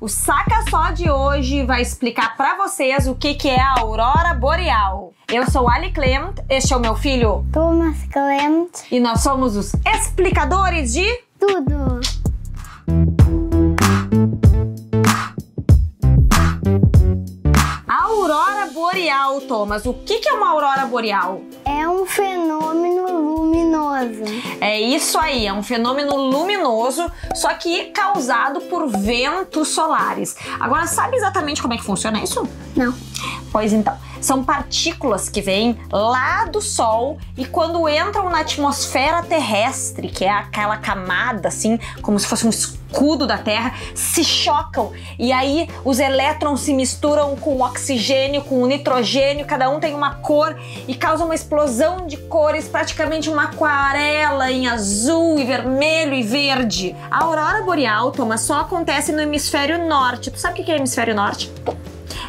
O Saka Só de hoje vai explicar para vocês o que é a Aurora Boreal. Eu sou Ali Klemt, este é o meu filho Thomas Clemente e nós somos os explicadores de tudo. A Aurora Boreal, Thomas, o que é uma Aurora Boreal? É um fenômeno luminoso. É isso aí, é um fenômeno luminoso, só que causado por ventos solares. Agora, sabe exatamente como é que funciona isso? Não. Pois então, são partículas que vêm lá do Sol e quando entram na atmosfera terrestre, que é aquela camada assim, como se fosse um escudo da Terra, se chocam e aí os elétrons se misturam com o oxigênio, com o nitrogênio, cada um tem uma cor e causa uma explosão de cores, praticamente uma aquarela em azul e vermelho e verde. A aurora boreal, Thomas, só acontece no hemisfério norte. Tu sabe o que é hemisfério norte?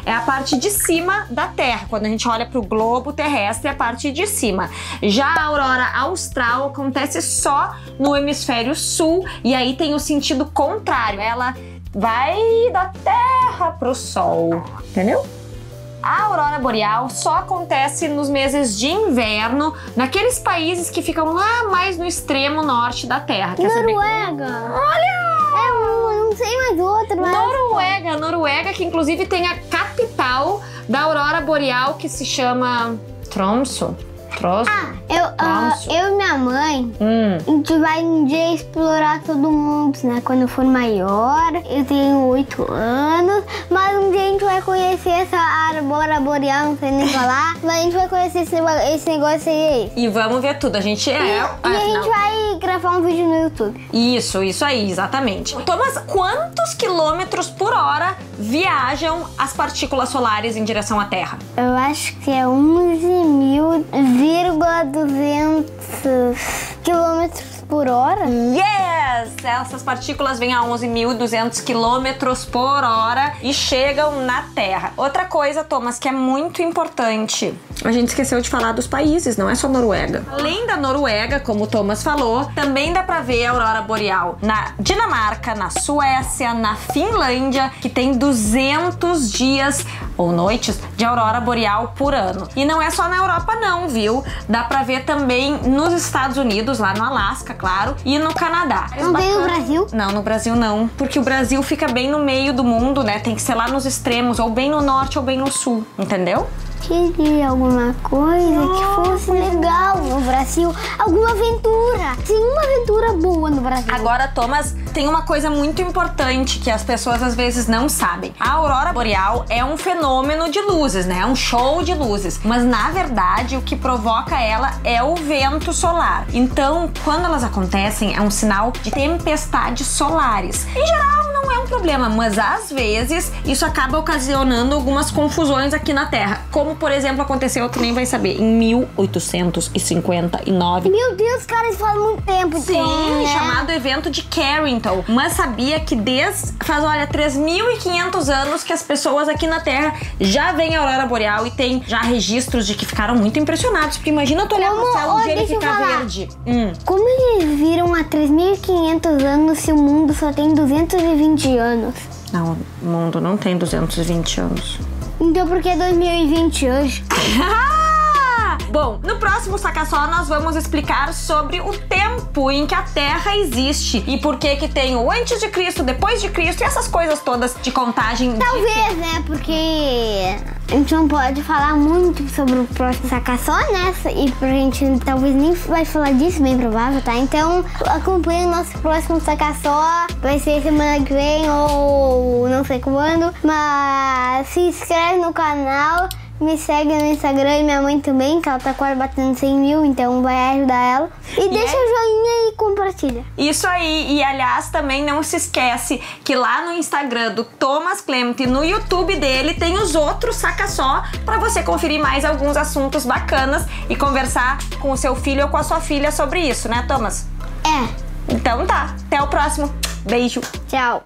É a parte de cima da Terra, quando a gente olha para o globo terrestre, é a parte de cima. Já a aurora austral acontece só no hemisfério sul e aí tem o sentido contrário, ela vai da Terra para o Sol, entendeu? A aurora boreal só acontece nos meses de inverno, naqueles países que ficam lá mais no extremo norte da Terra. Quer saber? Noruega! Olha! Noruega, que inclusive tem a capital da aurora boreal, que se chama Tromso. Eu e minha mãe, a gente vai um dia explorar todo mundo, né? Quando eu for maior, eu tenho 8 anos, mas um dia a gente vai conhecer essa aurora boreal, não sei nem falar, mas a gente vai conhecer esse negócio aí. E vamos ver tudo, a gente vai gravar um vídeo no YouTube. Isso aí, exatamente. Thomas, quantos quilômetros por hora viajam as partículas solares em direção à Terra? Eu acho que é 11.200 quilômetros por hora. Yes! Essas partículas vêm a 11.200 quilômetros por hora e chegam na Terra. Outra coisa, Thomas, que é muito importante. A gente esqueceu de falar dos países, não é só Noruega. Além da Noruega, como o Thomas falou, também dá pra ver a aurora boreal na Dinamarca, na Suécia, na Finlândia, que tem 200 dias ou noites de aurora boreal por ano. E não é só na Europa não, viu? Dá pra ver também nos Estados Unidos, lá no Alasca, claro, e no Canadá. Não tem no Brasil? Não, no Brasil não, porque o Brasil fica bem no meio do mundo, né? Tem que ser lá nos extremos, ou bem no norte ou bem no sul, entendeu? Queria alguma coisa que fosse legal no Brasil, alguma aventura. Tem uma aventura boa no Brasil. Agora, Thomas, tem uma coisa muito importante que as pessoas às vezes não sabem. A aurora boreal é um fenômeno de luzes, né? É um show de luzes. Mas, na verdade, o que provoca ela é o vento solar. Então, quando elas acontecem, é um sinal de tempestades solares. Em geral, não é um problema, mas às vezes isso acaba ocasionando algumas confusões aqui na Terra. Como, por exemplo, aconteceu, tu nem vai saber, em 1859. Meu Deus, cara, isso faz muito tempo. Sim, então, né? Chamado evento de Carrington. Mas sabia que faz, olha, 3.500 anos que as pessoas aqui na Terra já veem a aurora boreal e tem já registros de que ficaram muito impressionados. Porque imagina tu olhar pro céu um dia ele ficar verde. Como eles viram há 3.500 anos se o mundo só tem 220 anos? Não, o mundo não tem 220 anos. Então por que 2020 hoje? Bom, no próximo Saka Só nós vamos explicar sobre o tempo em que a Terra existe e por que que tem o antes de Cristo, depois de Cristo e essas coisas todas de contagem. Talvez, né? Porque a gente não pode falar muito sobre o próximo Saka Só, né? E pra gente talvez nem vai falar disso, bem provável, tá? Então acompanha o nosso próximo Saka Só. Vai ser semana que vem ou não sei quando. Mas se inscreve no canal, me segue no Instagram e minha mãe também, que ela tá quase batendo 100 mil, então vai ajudar ela. E deixa o joinha e compartilha. Isso aí, e aliás também não se esquece que lá no Instagram do Thomas Clemente e no YouTube dele tem os outros Saka Só pra você conferir mais alguns assuntos bacanas e conversar com o seu filho ou com a sua filha sobre isso, né, Thomas? É. Então tá, até o próximo. Beijo. Tchau.